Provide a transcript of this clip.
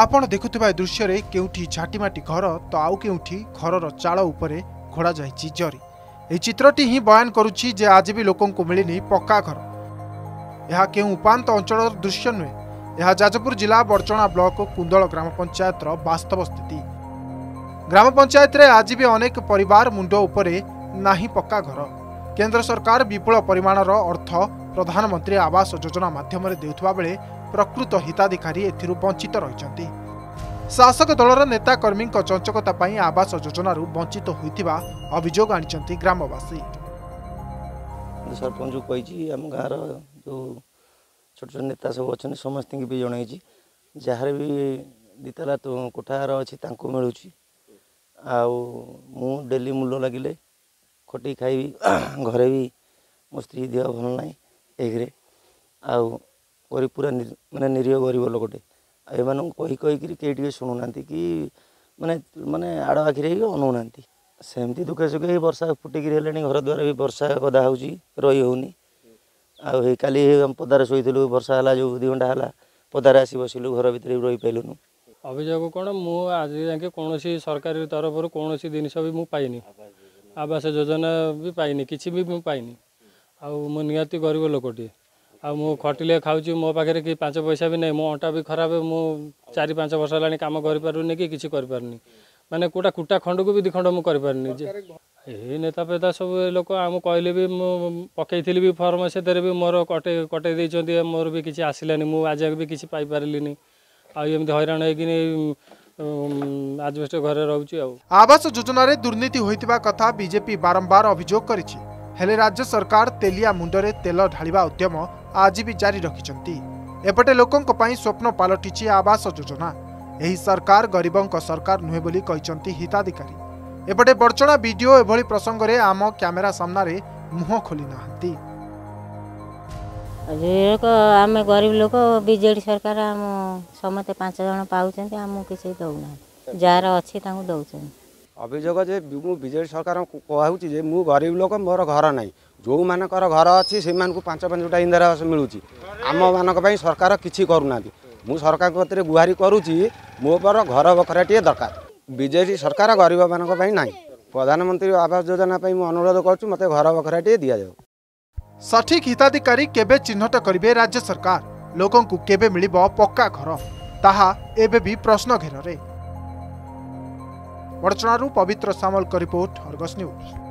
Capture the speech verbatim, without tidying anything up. आपण देखुवा दृश्य रे केउठी झाटीमाटी घर तो आउ केउठी घरर चाल उपरे घोड़ा जाइछि जरी। ए चित्रटी ही बयान करुछि जे आज भी लोकन को मिलनी पक्का घर। यह के उपांत अंचल दृश्य नुहे, यह जाजपुर जिला बड़चणा ब्लॉक कुंदल ग्राम पंचायत वास्तव स्थिति। ग्राम पंचायत रे आज भी अनेक परिवार मुंड उपरे नाही पक्का घर। केंद्र सरकार विपुल परिमाणर अर्थ प्रधानमंत्री आवास योजना माध्यम देउथवा बेले प्रकृत हिताधिकारी एथिरु वंचित रहिसंती। शासक दलर नेता कर्मी चंचकता पाई आवास योजना वंचित होइतिबा अभियोग आनिसंती ग्रामवासी। सरपंच कहि हम गार जो छोट छोट नेता सब अछन समस्त के भी जणाइछि जहार भी दितला तो कोठार अछि तांको मिलुछि आ मु डेली मूल्य लागिले खटी खाइबी घरे भी मो स्त्री देह भल नाई एगरे आ गरीब पूरा मानने निरीह गरीब लोकटे एम कही कहीकि कई शुणु ना कि मैंने मैंने आड़ आखिरी अनौना सेमती दुखे सुखे बर्षा फुटिकी घर द्वारा भी वर्षा गदा हो रही होनी आई पदार शोलु वर्षा है जो दु घंटा है पदार आसी बसिलु घर भितर भी रही पाइलुनु। अभियोग कौन मु आज जाके कौन सरकारी तरफ कौन जिन भी पाइनि आवास योजना भी पाइनि कि पाइनि आ निहाती गरीब लोकटे आ मु खटिले खाऊँ मो पाखे कि पाँच पैसा भी नहीं मो अंटा भी खराब मु चार पाँच वर्ष है कम करें कि किसी करें मैंने कौटा कूटा खंड को भी दिखंड मुझे यही नेता पेता सब लोक आम कहले भी पकईली भी फर्म से मोर कटे कटे दे मोर भी किसी आसलानी मुझे आज भी किसी पाई पारिनी आमती हैरान हो आजबेस्ट घर रोचे। आवास योजना दुर्नीति होता कथा बीजेपी बारंबार अभियोग करिछि हेले राज्य सरकार तेलिया मुंडरे तेल ढालिबा उद्यम आज भी जारी रखिछंती। एपटे लोकनक पई स्वप्न पालटिछि आवास योजना। एही सरकार गरीबंक सरकार नुहे बोली कहिसंती हिताधिकारी। एपटे बड़चणा वीडियो एभली प्रसंग रे आम कैमरा सामना रे मुह खोली नाहंती। जे को आमे गरीब लोक बीजेडी सरकार हम समते पांच जण पाउचंती हम किसी दउना जार अछि तांगु दउचन। अभियोग जे मु बीजेडी सरकार कहूँ जे मु गरीब लोक मोर घर ना जो मानकर घर अच्छी से पांच पांचटा इंदिरा आवास मिलूँ आम मानी सरकार किसी करूना मु सरकार पत्र गुहारि करुच्ची मो पर घर बखराटे दरकार। बीजेडी सरकार गरीब मानी ना प्रधानमंत्री आवास योजना मु अनुरोध करुच्ची मत घर बखराटे दि जाओ। सठिक हिताधिकारी केबे चिन्हट करिवे राज्य सरकार लोकों को केबे मिलिबो पक्का घर ताहा एबे भी प्रश्न घेर रे। बड़चणारू पवित्र सामल का रिपोर्ट, आर्गस न्यूज।